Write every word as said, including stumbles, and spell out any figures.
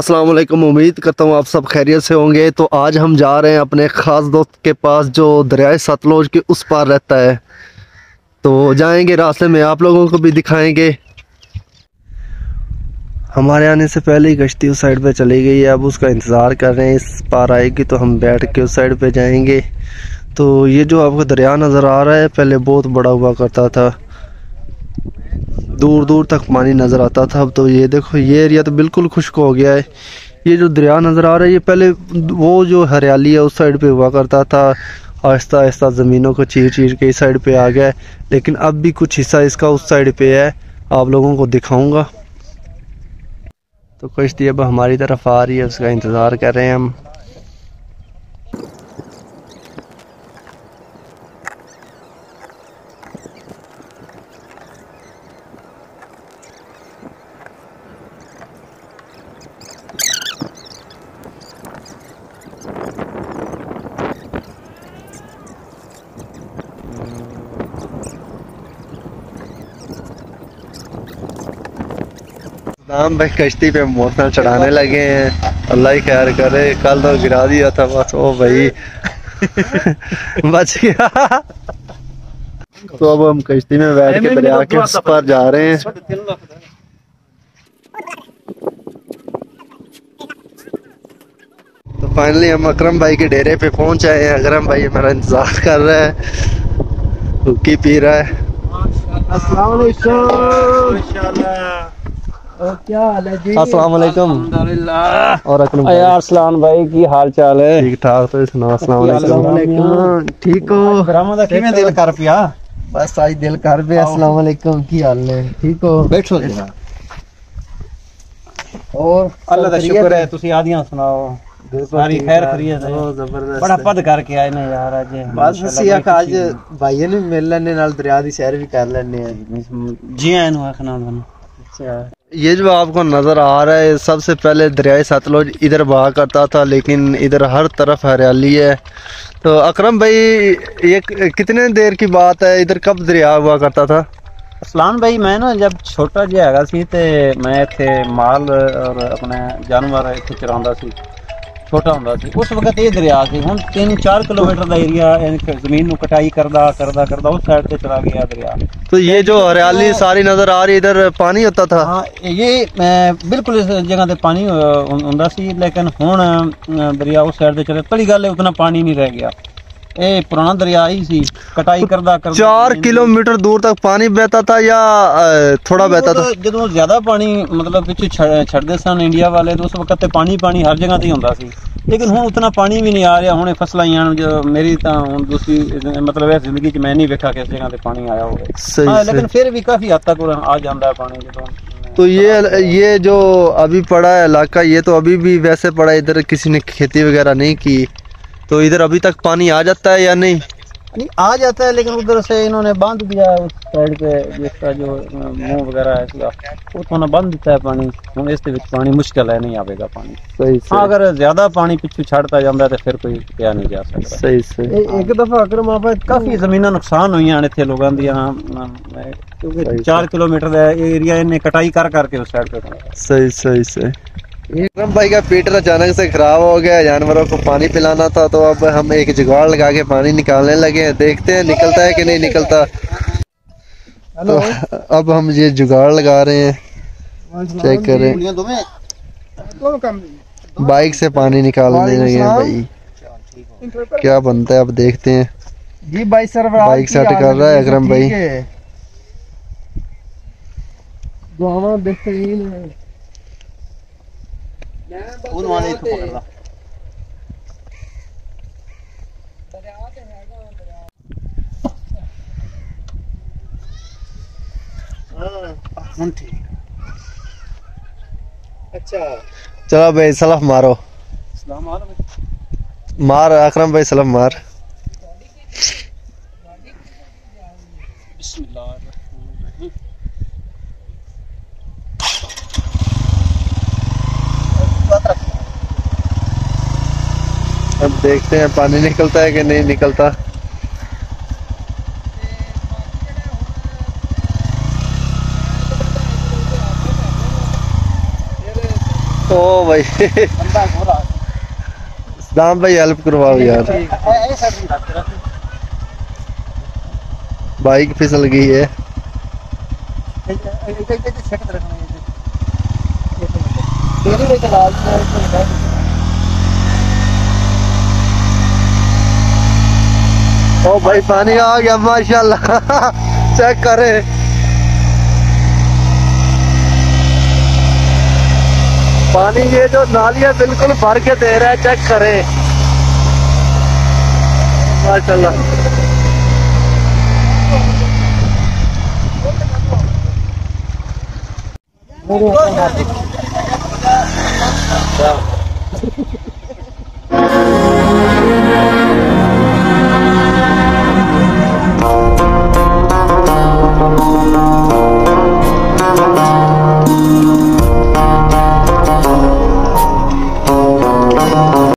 अस्सलाम वालेकुम, उम्मीद करता हूँ आप सब खैरियत से होंगे। तो आज हम जा रहे हैं अपने ख़ास दोस्त के पास जो दरियाए सतलुज के उस पार रहता है। तो जाएंगे, रास्ते में आप लोगों को भी दिखाएंगे। हमारे आने से पहले ही कश्ती उस साइड पे चली गई है, अब उसका इंतज़ार कर रहे हैं। इस पार आएगी तो हम बैठ के उस साइड पे जाएंगे। तो ये जो आपको दरिया नज़र आ रहा है, पहले बहुत बड़ा हुआ करता था, दूर दूर तक पानी नज़र आता था। अब तो ये देखो, ये एरिया तो बिल्कुल खुश्क हो गया है। ये जो दरिया नज़र आ रहा है, ये पहले वो जो हरियाली है उस साइड पे हुआ करता था। आहिस्ता आहिस्ता ज़मीनों को चीर चीर के इस साइड पे आ गया है, लेकिन अब भी कुछ हिस्सा इसका उस साइड पे है, आप लोगों को दिखाऊंगा। तो कश्ती अब हमारी तरफ आ रही है, उसका इंतज़ार कर रहे हैं हम। हम भाई कश्ती पे मोटर चढ़ाने लगे हैं, अल्लाह ही खैर करे। कल तो गिरा दिया था बस, ओ भाई बच गया। तो अब हम कश्ती में बैठ के दरिया के उस पार जा रहे हैं। तो फाइनली हम अकरम भाई के डेरे पे पहुंच आए हैं। अकरम भाई हमारा इंतजार कर रहा है, हुक्की पी रहा है। अस्सलाम वालेकुम, अस्सलाम वालेकुम। और अकरम भाई, अरसलान भाई की हाल चाल है? ठीक ठाक। तो सुनाओ, अस्सलाम वालेकुम, ठीक हो? बरामदा किवें दिल कर पिया? बस आज दिल कर पिया। अस्सलाम वालेकुम, की हाल है? ठीक हो? बैठो जरा। और अल्लाह दा शुक्र है, तुसी आदियां सुनाओ, सारी खैर खैरियत है? जबरदस्त, बड़ा पद करके आए ने यार आज। बस असी आज भाईए ने मिल लेने नाल दरिया दी सैर भी कर लेने हैं। जी आए नु आखना तुहानू। अच्छा, ये जो आपको नज़र आ रहा है, सबसे पहले दरियाए सतलुज इधर बहा करता था, लेकिन इधर हर तरफ हरियाली है। तो अकरम भाई, ये कितने देर की बात है, इधर कब दरिया हुआ करता था? असलान भाई, मैं ना जब छोटा जिहा हैगा सी ते मैं इत्थे माल और अपने जानवर इत्थे चरांदा सी, छोटा हुंदा सी उस वक्त ये दरिया सी। हुण तीन चार किलोमीटर का एरिया, जमीन नूं कटाई करदा करदा करदा उस साइड से चला गया दरिया। तो ये जो हरियाली सारी नजर आ रही, इधर पानी होता था? हाँ, ये बिल्कुल इस जगह पे पानी हुंदा सी, लेकिन हुण दरिया उस साइड से चले। पहली गल उतना पानी नहीं रह गया, ये पुराना दरिया ही सी, कटाई करदा करदा। चार किलोमीटर दूर तक पानी बहता था या थोड़ा बहता था? जो ज्यादा पानी मतलब पिछे छड़दे सन इंडिया वाले, तो उस वक्त पानी पानी हर जगह ते हुंदा सी, लेकिन हुण उतना पानी भी नहीं आ रहा। हुण फसलां आईआं, जो मेरी तां हुण दूसरी मतलब है, जिंदगी च मैं नहीं वेखा किस जगह ते पानी आया होवे। हां, लेकिन फिर भी काफी हद तक आ जांदा है पानी जदों। तो ये ये जो अभी पड़ा है इलाका, ये तो अभी भी वैसे पड़ा, इधर किसी ने खेती वगैरह नहीं की। तो इधर अभी तक पानी आ जाता है या नहीं? नहीं आ जाता है, लेकिन उधर से इन्होंने बांध दिया है उस साइड पे, जिसका जो मुंह वगैरह है इसका, वो थोड़ा बांध देता है पानी। हम इस बीच पानी मुश्किल है, नहीं आवेगा पानी। सही से। हाँ, अगर ज्यादा पानी पिछू छड़ता जाता है तो फिर कोई क्या नहीं जा सकता। सही से। ए, एक दफा अकरम आपा काफी जमीन नुकसान हुई इतने लोगों की, चार किलोमीटर का एरिया इन्हें कटाई कर करके उस साइड पे। सही सही सही। अकरम भाई का पेटर अचानक से खराब हो गया, जानवरों को पानी पिलाना था, तो अब हम एक जुगाड़ लगा के पानी निकालने लगे हैं। देखते हैं निकलता है कि नहीं निकलता। तो अब हम ये जुगाड़ लगा रहे हैं, चेक करें, बाइक से पानी निकालने लगे हैं भाई, क्या बनता है अब देखते हैं। जी भाई, बाइक से अटका रहा है अकरम भाई, देखते ही अच्छा। चलो भाई सलफ मारो, मार अकरम भाई सलफ मार। अब देखते हैं पानी निकलता है कि नहीं निकलता। ओ भाई दाम भाई हेल्प करवाओ यार, बाइक फिसल गई है। ओ भाई पानी आ गया माशाल्लाह, चेक करे पानी, ये जो नालियां बिल्कुल भर के दे रहा है, चेक करें माशाल्लाह। तो